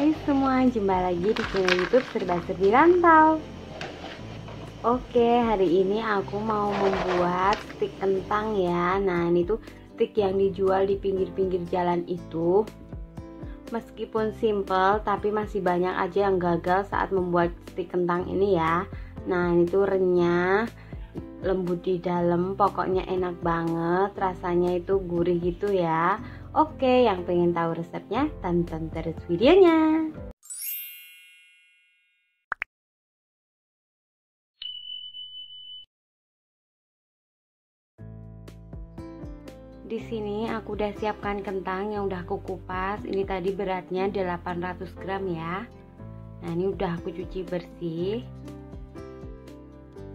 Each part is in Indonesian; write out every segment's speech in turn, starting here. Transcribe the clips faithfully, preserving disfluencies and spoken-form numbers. Hai semua, jumpa lagi di channel YouTube Serba Serbi Rantau. Oke, hari ini aku mau membuat stik kentang ya. Nah, ini tuh stik yang dijual di pinggir-pinggir jalan itu. Meskipun simple, tapi masih banyak aja yang gagal saat membuat stik kentang ini ya. Nah, ini tuh renyah, lembut di dalam, pokoknya enak banget. Rasanya itu gurih gitu ya. Oke, yang pengen tahu resepnya, tonton terus videonya. Di sini aku udah siapkan kentang yang udah aku kupas. Ini tadi beratnya delapan ratus gram ya. Nah, ini udah aku cuci bersih.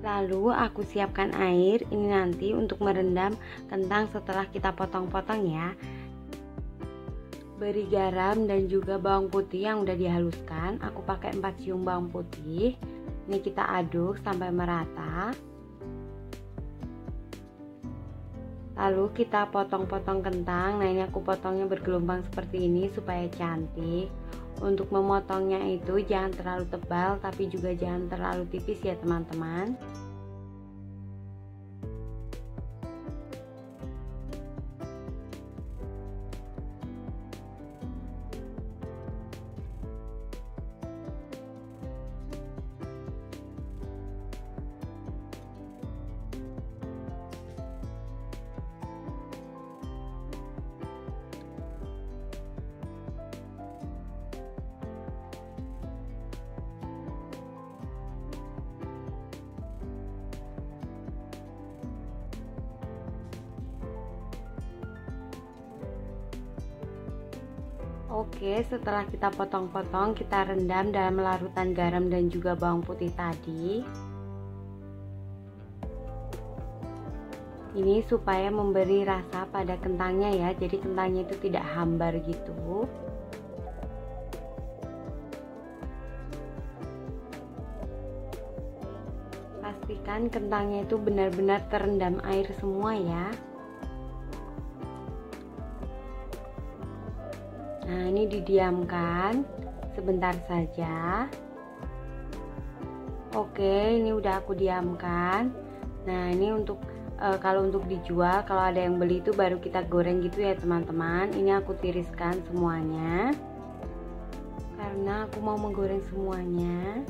Lalu aku siapkan air ini nanti untuk merendam kentang setelah kita potong-potong ya. Beri garam dan juga bawang putih yang udah dihaluskan. Aku pakai empat siung bawang putih. Ini kita aduk sampai merata. Lalu kita potong-potong kentang. Nah, ini aku potongnya bergelombang seperti ini supaya cantik. Untuk memotongnya itu jangan terlalu tebal, tapi juga jangan terlalu tipis ya teman-teman. Oke, setelah kita potong-potong, kita rendam dalam larutan garam dan juga bawang putih tadi. Ini supaya memberi rasa pada kentangnya ya, jadi kentangnya itu tidak hambar gitu. Pastikan kentangnya itu benar-benar terendam air semua ya. Nah, ini didiamkan sebentar saja. Oke, ini udah aku diamkan. Nah, ini untuk e, kalau untuk dijual, kalau ada yang beli itu baru kita goreng gitu ya teman-teman. Ini aku tiriskan semuanya karena aku mau menggoreng semuanya.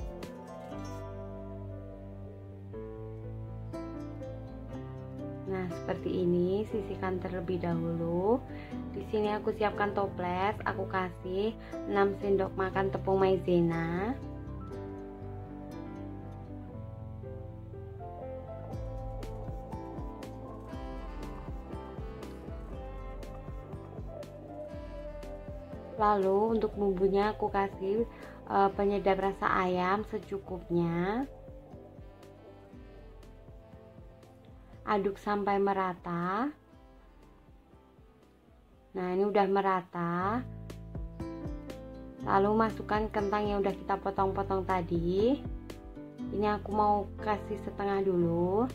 Nah, seperti ini, sisihkan terlebih dahulu. Di sini aku siapkan toples, aku kasih enam sendok makan tepung maizena. Lalu untuk bumbunya aku kasih e, penyedap rasa ayam secukupnya. Aduk sampai merata. Nah, ini udah merata. Lalu masukkan kentang yang udah kita potong-potong tadi. Ini aku mau kasih setengah dulu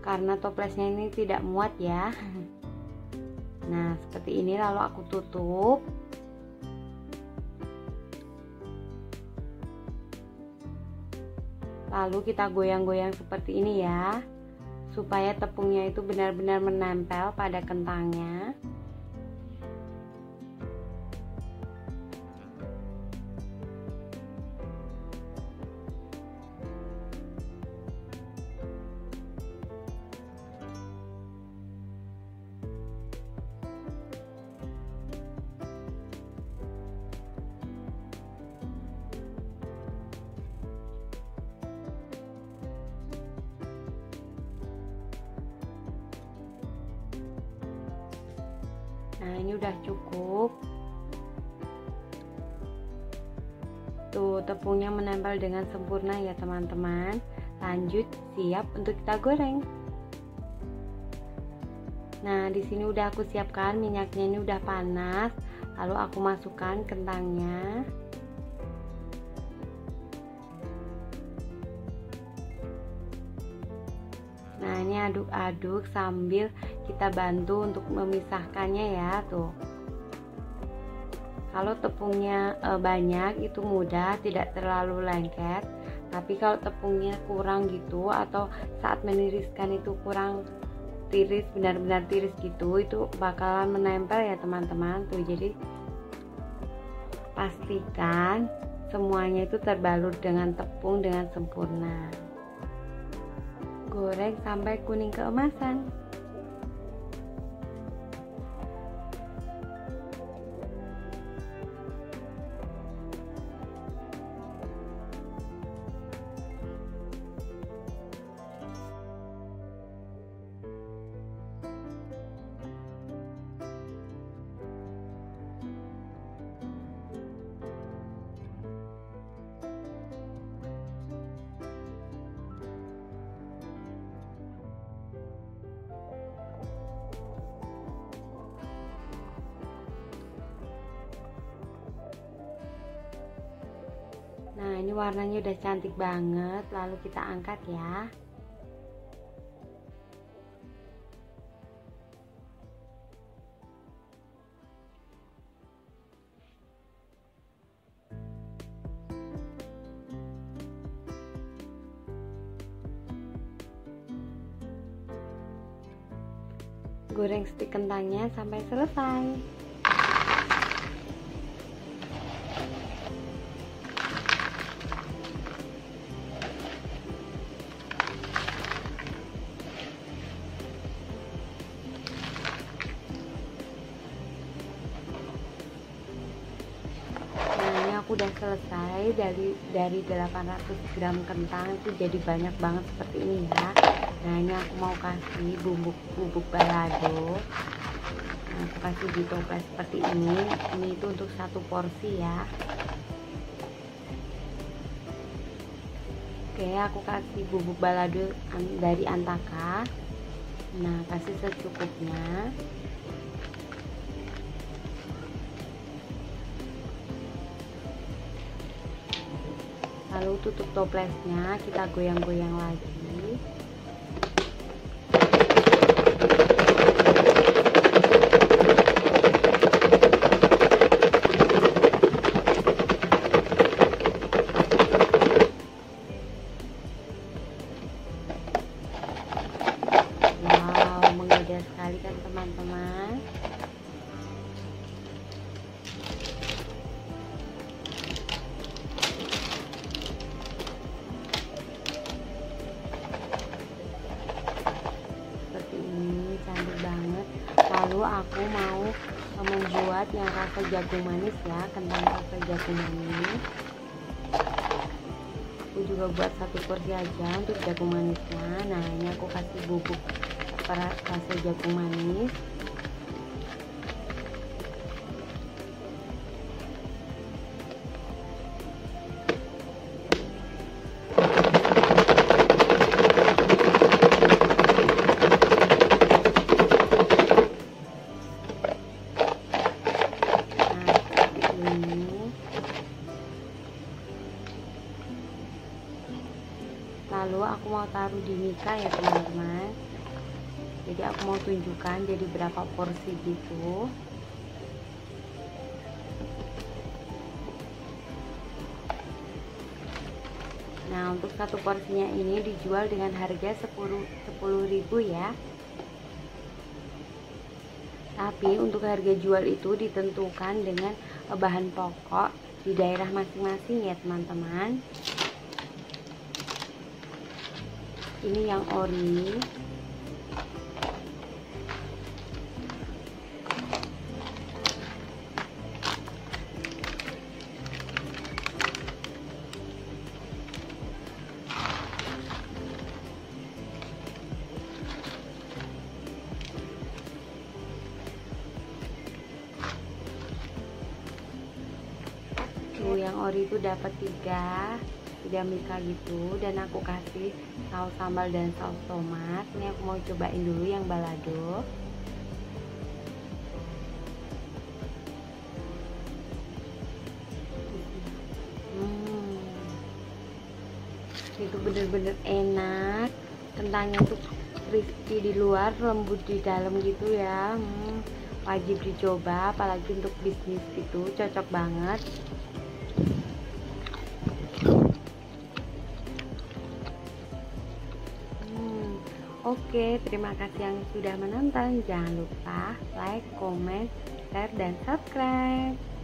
karena toplesnya ini tidak muat ya. Nah, seperti ini, lalu aku tutup. Lalu kita goyang-goyang seperti ini ya, supaya tepungnya itu benar-benar menempel pada kentangnya. Nah, ini udah cukup. Tuh, tepungnya menempel dengan sempurna ya teman-teman. Lanjut, siap untuk kita goreng. Nah, di sini udah aku siapkan minyaknya, ini udah panas. Lalu aku masukkan kentangnya. Nah, ini aduk-aduk sambil kita bantu untuk memisahkannya ya, tuh. Kalau tepungnya e, banyak itu mudah, tidak terlalu lengket. Tapi kalau tepungnya kurang gitu, atau saat meniriskan itu kurang tiris, benar-benar tiris gitu, itu bakalan menempel ya teman-teman tuh. Jadi pastikan semuanya itu terbalur dengan tepung dengan sempurna. Goreng sampai kuning keemasan. Nah, ini warnanya udah cantik banget, lalu kita angkat ya. Goreng stik kentangnya sampai selesai. Udah selesai dari dari delapan ratus gram kentang itu jadi banyak banget seperti ini ya. Nah, ini aku mau kasih bubuk bubuk balado. Nah, aku kasih di toples seperti ini. Ini itu untuk satu porsi ya. Oke, aku kasih bubuk balado dari Antaka. Nah, kasih secukupnya. Lalu tutup toplesnya, kita goyang-goyang lagi. Wow, menggoda sekali kan teman-teman. Aku mau membuat yang rasa jagung manis ya, kentang rasa jagung manis. Aku juga buat satu porsi aja untuk jagung manisnya. Nah, ini aku kasih bubuk rasa jagung manis. Lalu aku mau taruh di mika ya teman-teman. Jadi aku mau tunjukkan jadi berapa porsi gitu. Nah, untuk satu porsinya ini dijual dengan harga sepuluh ribu ya. Tapi untuk harga jual itu ditentukan dengan bahan pokok di daerah masing-masing ya teman-teman. Ini yang ori. Tuh, yang ori itu dapat tiga tiga mika gitu, dan aku kasih saus sambal dan saus tomat. Ini aku mau cobain dulu yang balado. Hmm. Itu bener-bener enak. Kentangnya tuh crispy di luar, lembut di dalam gitu ya. Hmm. wajib dicoba, apalagi untuk bisnis itu cocok banget. hmm, Oke, okay, terima kasih yang sudah menonton. Jangan lupa like, comment, share, dan subscribe.